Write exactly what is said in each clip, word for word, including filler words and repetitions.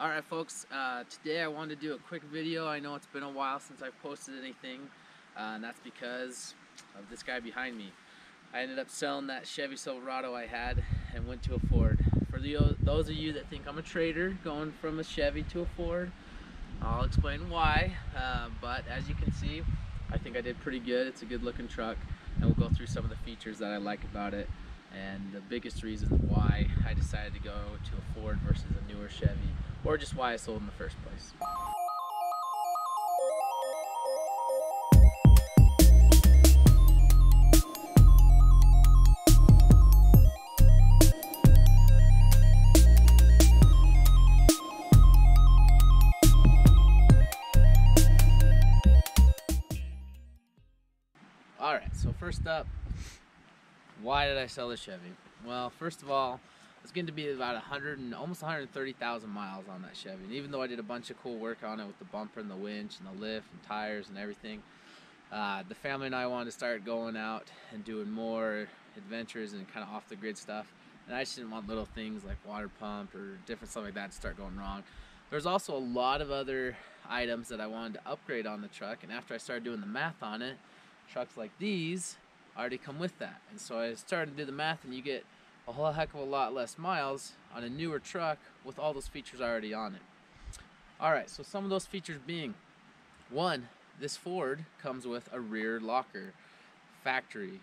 Alright folks, uh, today I wanted to do a quick video. I know it's been a while since I've posted anything, uh, and that's because of this guy behind me. I ended up selling that Chevy Silverado I had and went to a Ford. For the, those of you that think I'm a traitor going from a Chevy to a Ford, I'll explain why, uh, but as you can see, I think I did pretty good. It's a good looking truck, and we'll go through some of the features that I like about it and the biggest reason why I decided to go to a Ford versus a newer Chevy, or just why I sold in the first place. All right, so first up, why did I sell the Chevy? Well, first of all, it's going to be about one hundred and almost one hundred thirty thousand miles on that Chevy. And even though I did a bunch of cool work on it with the bumper and the winch and the lift and tires and everything, uh, the family and I wanted to start going out and doing more adventures and kind of off the grid stuff. And I just didn't want little things like water pump or different stuff like that to start going wrong. There's also a lot of other items that I wanted to upgrade on the truck. And after I started doing the math on it, trucks like these already come with that. And so I started to do the math, and you get a whole heck of a lot less miles on a newer truck with all those features already on it. Alright, so some of those features being, one, this Ford comes with a rear locker factory.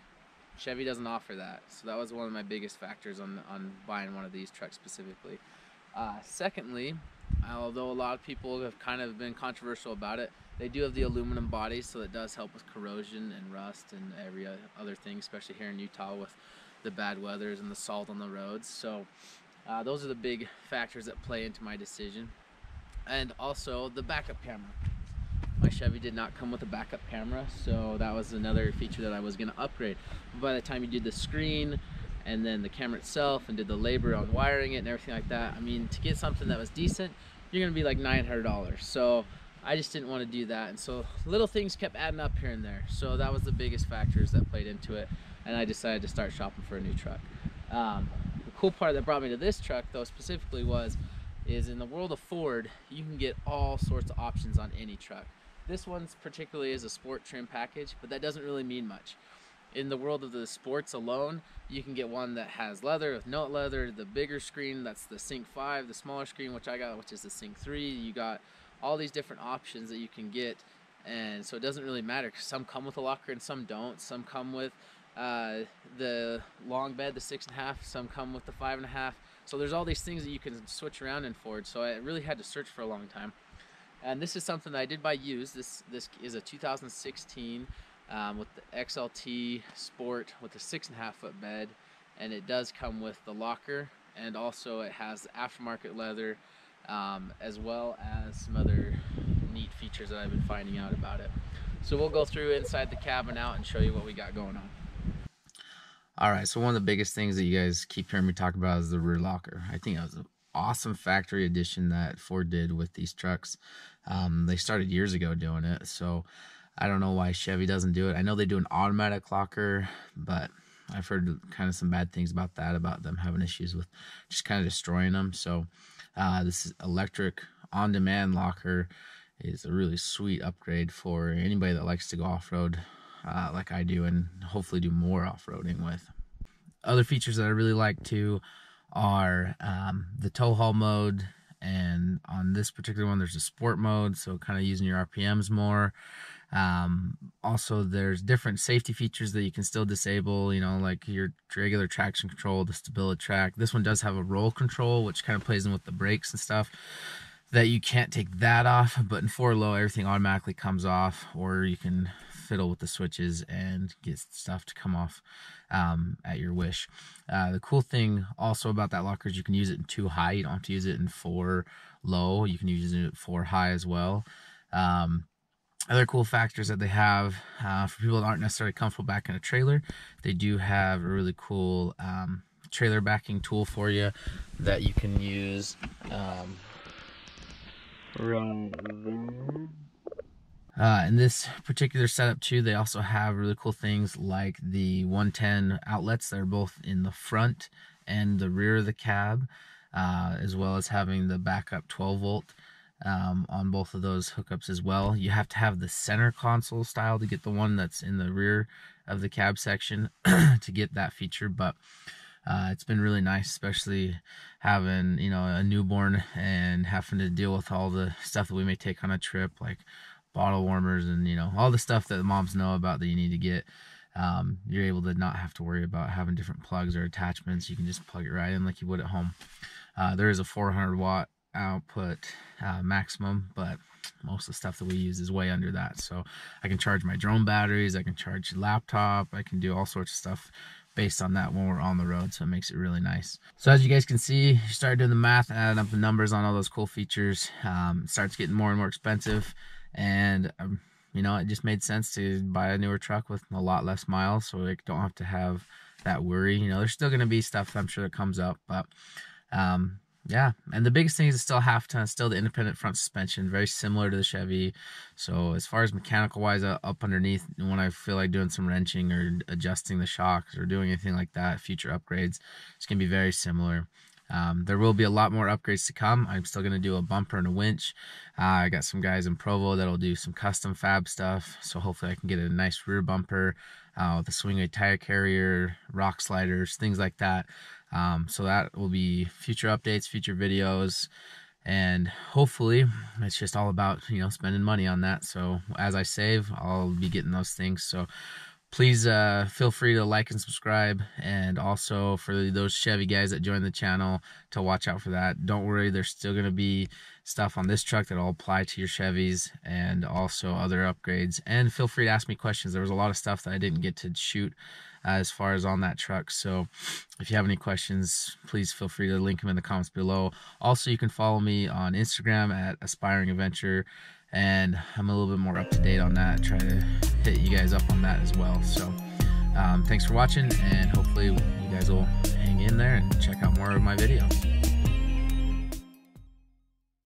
Chevy doesn't offer that, so that was one of my biggest factors on, on buying one of these trucks specifically. Uh, secondly, although a lot of people have kind of been controversial about it, they do have the aluminum body, so it does help with corrosion and rust and every other thing, especially here in Utah with the bad weathers and the salt on the roads. So uh, those are the big factors that play into my decision. And also the backup camera. My Chevy did not come with a backup camera, so that was another feature that I was gonna upgrade. By the time you did the screen and then the camera itself and did the labor on wiring it and everything like that, I mean, to get something that was decent, you're gonna be like nine hundred dollars. So I just didn't want to do that, and so little things kept adding up here and there. So that was the biggest factors that played into it, and I decided to start shopping for a new truck. Um, the cool part that brought me to this truck, though, specifically was, is in the world of Ford, you can get all sorts of options on any truck. This one's particularly is a sport trim package, but that doesn't really mean much. In the world of the sports alone, you can get one that has leather with no leather, the bigger screen, that's the SYNC five, the smaller screen, which I got, which is the SYNC three, you got all these different options that you can get, and so it doesn't really matter because some come with a locker and some don't. Some come with uh, the long bed, the six and a half, some come with the five and a half. So there's all these things that you can switch around in Ford, so I really had to search for a long time. And this is something that I did buy used. This, this is a two thousand sixteen um, with the X L T Sport with a six and a half foot bed, and it does come with the locker, and also it has aftermarket leather, Um, as well as some other neat features that I've been finding out about it. So we'll go through inside the cab and out and show you what we got going on. Alright, so one of the biggest things that you guys keep hearing me talk about is the rear locker. I think that was an awesome factory addition that Ford did with these trucks. Um, they started years ago doing it, so I don't know why Chevy doesn't do it. I know they do an automatic locker, but I've heard kind of some bad things about that, about them having issues with just kind of destroying them. So uh, this electric on-demand locker is a really sweet upgrade for anybody that likes to go off-road uh, like I do, and hopefully do more off-roading with. Other features that I really like too are um, the tow haul mode, and on this particular one there's a sport mode, so kind of using your R P Ms more. Um, also, there's different safety features that you can still disable, you know, like your regular traction control, the stability track. This one does have a roll control, which kind of plays in with the brakes and stuff, that you can't take that off, but in four low, everything automatically comes off, or you can fiddle with the switches and get stuff to come off um, at your wish. Uh, the cool thing also about that locker is you can use it in two high. You don't have to use it in four low. You can use it in four high as well. Um, Other cool factors that they have uh, for people that aren't necessarily comfortable back in a trailer, they do have a really cool um, trailer backing tool for you that you can use. Um, uh, in this particular setup too, they also have really cool things like the one ten outlets. They're both in the front and the rear of the cab. uh, as well as having the backup twelve volt um, on both of those hookups as well. You have to have the center console style to get the one that's in the rear of the cab section to get that feature, but Uh, it's been really nice, especially having, you know, a newborn and having to deal with all the stuff that we may take on a trip, like bottle warmers and, you know, all the stuff that moms know about that you need to get. Um, you're able to not have to worry about having different plugs or attachments. You can just plug it right in like you would at home. Uh, there is a four hundred watt output uh, maximum, but most of the stuff that we use is way under that. So I can charge my drone batteries, I can charge laptop, I can do all sorts of stuff based on that when we're on the road, so it makes it really nice. So as you guys can see, you start doing the math, adding up the numbers on all those cool features, um, it starts getting more and more expensive, and um, you know, it just made sense to buy a newer truck with a lot less miles, so we don't have to have that worry. You know, there's still gonna be stuff I'm sure that comes up, but um, yeah. And the biggest thing is it's still half ton, still the independent front suspension, very similar to the Chevy. So as far as mechanical wise, uh, up underneath, when I feel like doing some wrenching or adjusting the shocks or doing anything like that, future upgrades, it's going to be very similar. Um, there will be a lot more upgrades to come. I'm still going to do a bumper and a winch. Uh, I got some guys in Provo that'll do some custom fab stuff. So hopefully I can get a nice rear bumper, uh, with a swingway tire carrier, rock sliders, things like that. Um, so that will be future updates, future videos, and hopefully it's just all about, you know, spending money on that. So as I save, I'll be getting those things. So please uh, feel free to like and subscribe, and also for those Chevy guys that joined the channel to watch out for that. Don't worry, there's still going to be stuff on this truck that will apply to your Chevys and also other upgrades. And feel free to ask me questions. There was a lot of stuff that I didn't get to shoot uh, as far as on that truck. So if you have any questions, please feel free to link them in the comments below. Also, you can follow me on Instagram at Aspiring Adventure. And I'm a little bit more up to date on that, try to hit you guys up on that as well. So um, thanks for watching, and hopefully you guys will hang in there and check out more of my videos.